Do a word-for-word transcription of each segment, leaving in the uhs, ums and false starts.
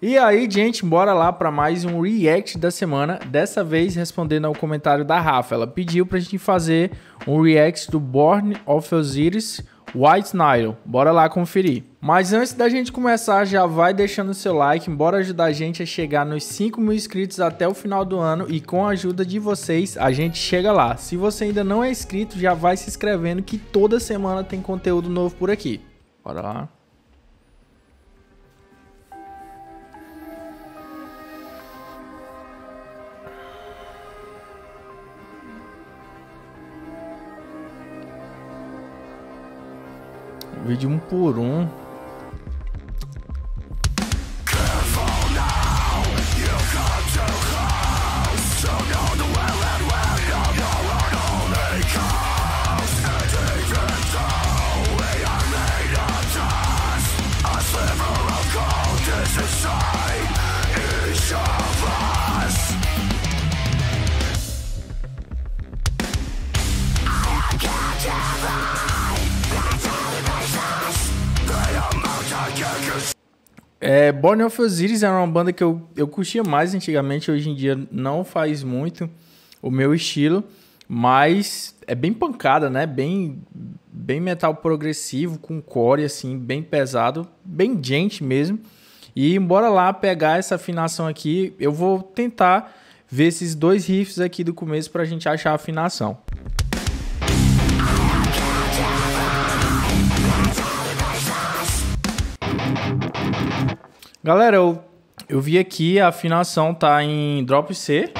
E aí, gente, bora lá para mais um react da semana. Dessa vez, respondendo ao comentário da Rafa. Ela pediu pra gente fazer um react do Born of Osiris, White Nile. Bora lá conferir. Mas antes da gente começar, já vai deixando o seu like, bora ajudar a gente a chegar nos cinco mil inscritos até o final do ano, e com a ajuda de vocês, a gente chega lá. Se você ainda não é inscrito, já vai se inscrevendo que toda semana tem conteúdo novo por aqui. Bora lá. Vídeo um por um. É, Born of Osiris era uma banda que eu, eu curtia mais antigamente, hoje em dia não faz muito o meu estilo, mas é bem pancada, né? Bem, bem metal progressivo, com core, assim, bem pesado, bem Djent mesmo. E bora lá pegar essa afinação aqui, eu vou tentar ver esses dois riffs aqui do começo pra gente achar a afinação. Galera, eu, eu vi aqui a afinação tá em drop C,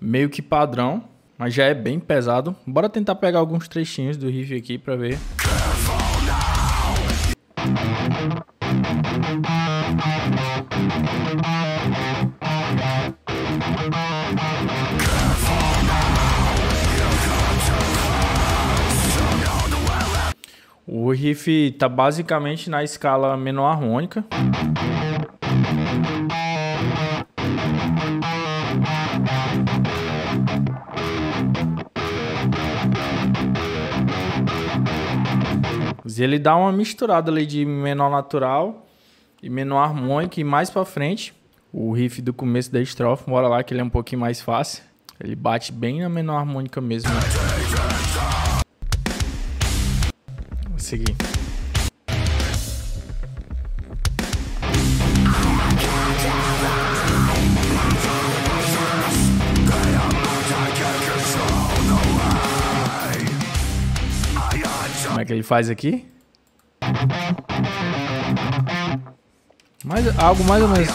meio que padrão, mas já é bem pesado. Bora tentar pegar alguns trechinhos do riff aqui pra ver. O riff tá basicamente na escala menor harmônica. Ele dá uma misturada ali de menor natural e menor harmônica, e mais pra frente, o riff do começo da estrofe, bora lá que ele é um pouquinho mais fácil. Ele bate bem na menor harmônica mesmo. Seguir. Como é que ele faz aqui? Mais, algo mais ou menos.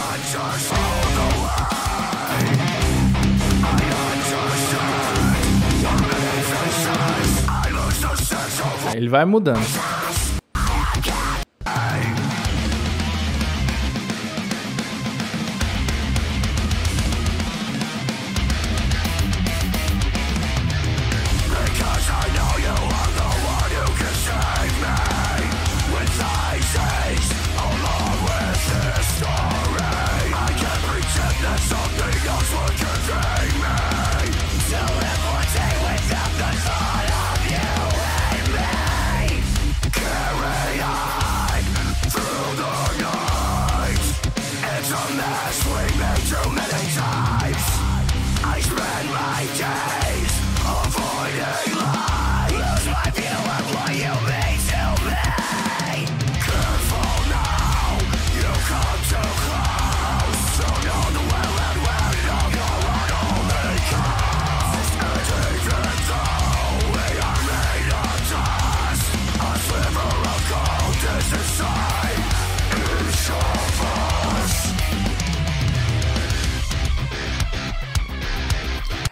Ele vai mudando.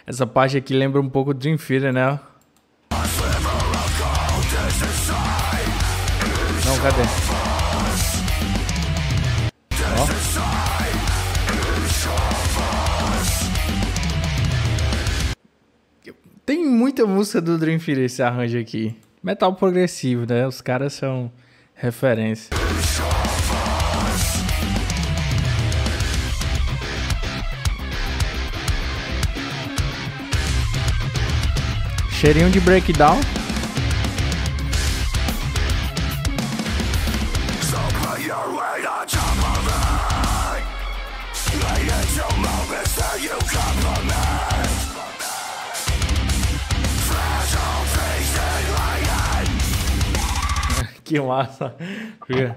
Essa parte aqui lembra um pouco Dream Theater, né? Não, cadê? Ó. Tem muita música do Dream Theater esse arranjo aqui. Metal progressivo, né? Os caras são referência. Cheirinho de breakdown. So play your weight on top of me. Made it to moments that you compliment. Fragile things in my Que massa. Cadê?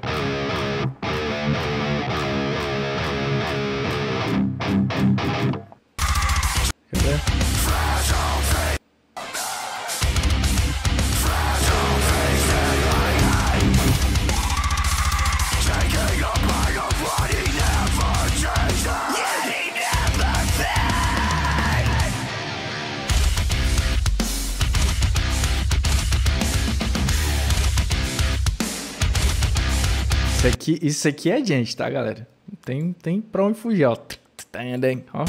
Isso aqui, isso aqui é Djent, tá, galera? Tem, tem pra onde fugir, ó. Ó.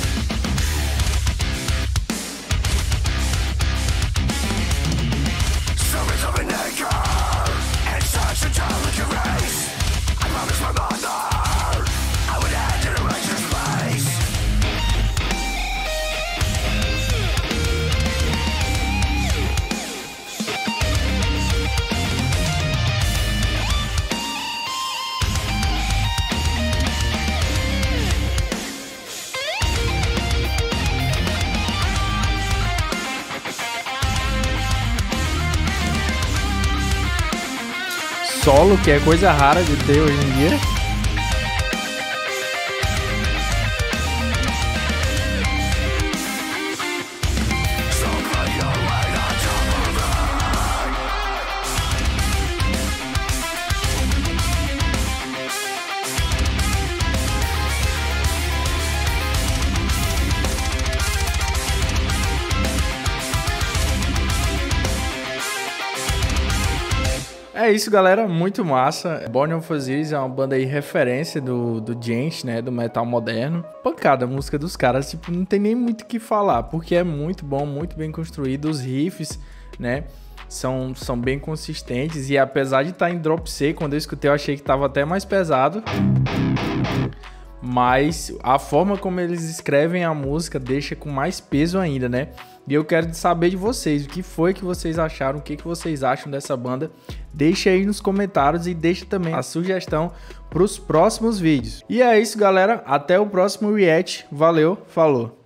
Solo, que é coisa rara de ter hoje em dia. É isso, galera, muito massa. Born of Osiris é uma banda aí referência do, do Djent, né, do metal moderno. Pancada, a música dos caras, tipo, não tem nem muito o que falar, porque é muito bom, muito bem construído, os riffs, né, são, são bem consistentes e apesar de estar em drop C, quando eu escutei eu achei que tava até mais pesado. Mas a forma como eles escrevem a música deixa com mais peso ainda, né? E eu quero saber de vocês, o que foi que vocês acharam, o que que vocês acham dessa banda. Deixa aí nos comentários e deixa também a sugestão para os próximos vídeos. E é isso, galera. Até o próximo react. Valeu, falou!